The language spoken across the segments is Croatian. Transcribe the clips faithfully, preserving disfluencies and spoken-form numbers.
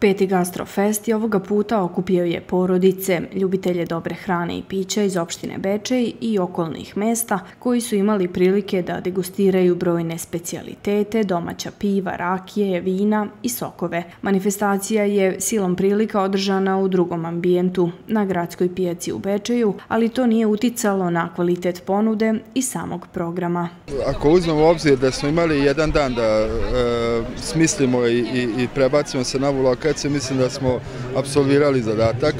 Peti Gastro fest je ovoga puta okupio je porodice, ljubitelje dobre hrane i pića iz opštine Bečej i okolnih mesta koji su imali prilike da degustiraju brojne specijalitete, domaća piva, rakije, vina i sokove. Manifestacija je silom prilika održana u drugom ambijentu, na gradskoj pijaci u Bečeju, ali to nije uticalo na kvalitet ponude i samog programa. Ako uzmemo u obzir da smo imali jedan dan da e, smislimo i, i, i prebacimo se na ovu lokaciju, mislim da smo apsolvirali zadatak.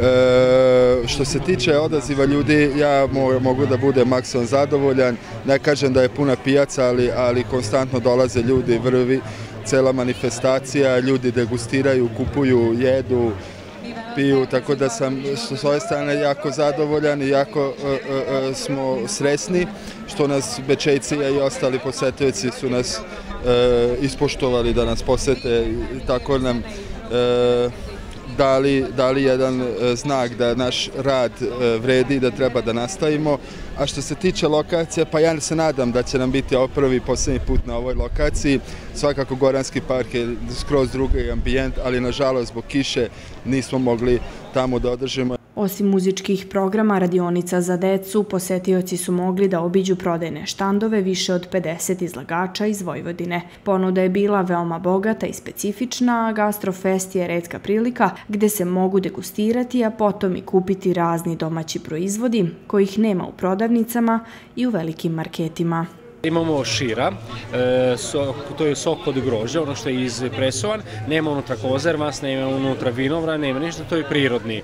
E, što se tiče odaziva ljudi, ja mogu da budem maksimum zadovoljan. Ne kažem da je puna pijaca, ali, ali konstantno dolaze ljudi, vrvi, cela manifestacija, ljudi degustiraju, kupuju, jedu, piju, tako da sam s ove strane jako zadovoljan i jako e, e, smo sresni što nas Bečejci i ostali posetioci su nas e, ispoštovali da nas posete i tako nam e, dali, dali jedan e, znak da naš rad e, vredi i da treba da nastavimo. A što se tiče lokacija, pa ja se nadam da će nam biti ovo prvi i posljednji put na ovoj lokaciji. Svakako Goranski park je skroz drugi ambijent, ali nažalost zbog kiše nismo mogli tamo da održimo. Osim muzičkih programa, radionica za decu, posetioci su mogli da obiđu prodajne štandove više od pedeset izlagača iz Vojvodine. Ponuda je bila veoma bogata i specifična, a Gastrofest je retka prilika gde se mogu degustirati, a potom i kupiti razni domaći proizvodi kojih nema u prodavnicama i u velikim marketima. Imamo šira, to je sok od grožđa, ono što je izpresovan, nema unutra konzervans, nema unutra vinovra, nema ništa, to je prirodni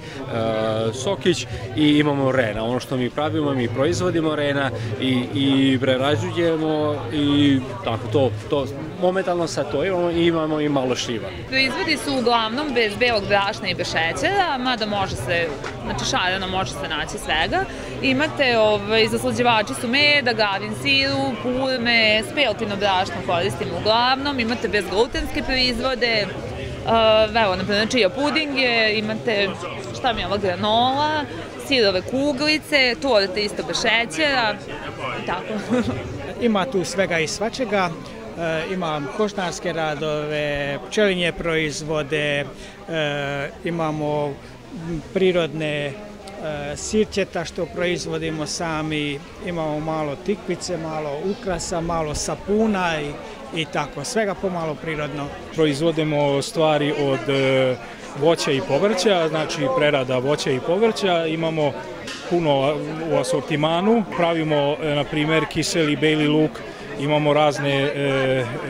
sokić i imamo rena, ono što mi pravimo, mi proizvodimo rena i prerađujemo i tako to, momentalno sa to imamo i imamo i malo šljiva. Proizvodi su uglavnom bez belog brašna i bez šećera, mada može se, znači šareno može se naći svega, imate, zaslađivači su med, agavin sirup, purme, speltino brašno koristimo uglavnom, imate bezglutenske proizvode, evo, naprimjer, čija pudinge, imate, šta mi je ova, granola, sirove kuglice, torte isto bez šećera, tako. Ima tu svega i svačega, imam košnarske radove, pčelinje proizvode, imamo prirodne sirćeta što proizvodimo sami, imamo malo tikvice, malo ukrasa, malo sapuna i tako, svega pomalo prirodno. Proizvodimo stvari od voća i povrća, znači prerada voća i povrća, imamo puno u asortimanu, pravimo na primjer kiseli beli luk, imamo razne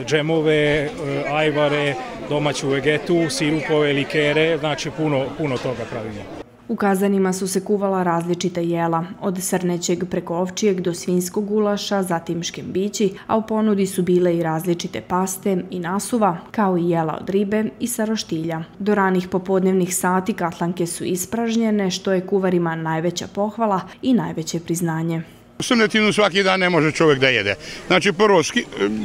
džemove, ajvare, domaću vegetu, sirupove, likere, znači puno, puno toga pravimo. U kazanima su se kuvala različita jela, od srnećeg preko ovčijeg do svinjskog gulaša, zatim škembići, a u ponudi su bile i različite paste i nasuva, kao i jela od ribe i sa roštilja. Do ranih popodnevnih sati katlanke su ispražnjene, što je kuvarima najveća pohvala i najveće priznanje. Srnetinu svaki dan ne može čovjek da jede. Znači prvo,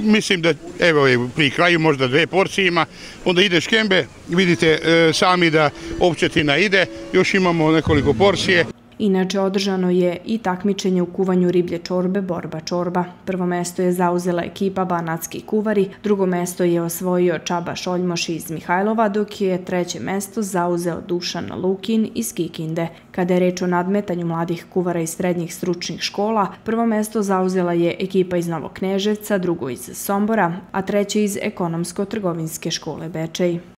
mislim da evo je pri kraju možda dve porcije ima, onda ide škembe, vidite sami da općetina ide, još imamo nekoliko porcije. Inače, održano je i takmičenje u kuvanju riblje čorbe Borba čorba. Prvo mesto je zauzela ekipa Banatski kuvari, drugo mesto je osvojio Čaba Šoljmoši iz Mihajlova, dok je treće mesto zauzeo Dušan Lukin iz Kikinde. Kada je reč o nadmetanju mladih kuvara iz srednjih stručnih škola, prvo mesto zauzela je ekipa iz Novog Kneževca, drugo iz Sombora, a treće iz Ekonomsko-Trgovinske škole Bečej.